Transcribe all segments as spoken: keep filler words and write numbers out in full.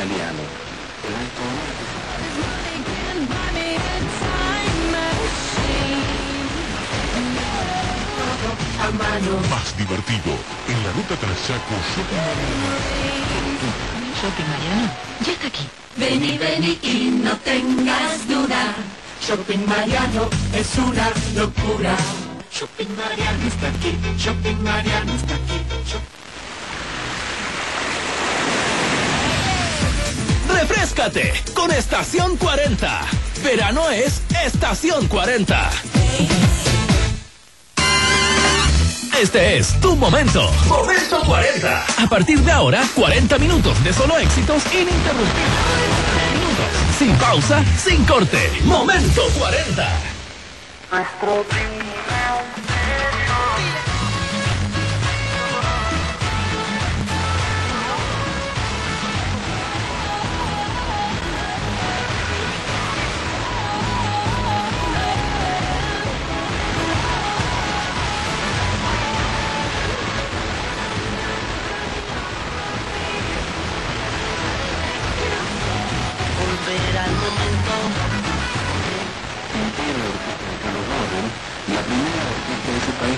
italiano. Más divertido en la ruta Tlaxaco. Shopping Mariano ya está aquí. Ven y ven y no tengas duda. Shopping Mariano es una locura. Shopping Mariano está aquí. Shopping Mariano está aquí. Shopping... ¡Refréscate con Estación cuarenta! Verano es Estación cuarenta. Este es tu momento. Momento cuarenta. A partir de ahora, cuarenta minutos de solo éxitos ininterrumpidos. Minutos, sin pausa, sin corte. Momento cuarenta. Nuestro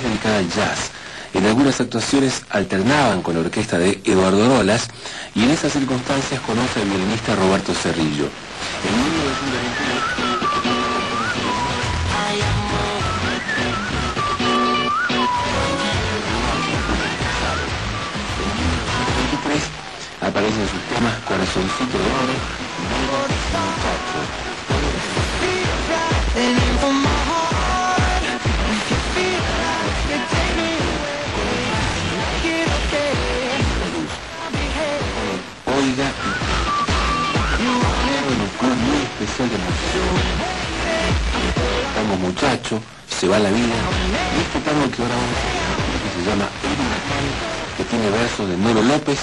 dedicada al jazz. En algunas actuaciones alternaban con la orquesta de Eduardo Dolas y en esas circunstancias conoce al violinista Roberto Cerrillo. En mil novecientos veintiuno... en mil novecientos veintitrés aparecen sus temas Corazoncito de Oro, Muchacho. Especial de emoción. Tango Muchacho, Se va la vida. Y este tango que ahora vamos a que se llama Huracán, que tiene versos de Nuevo López.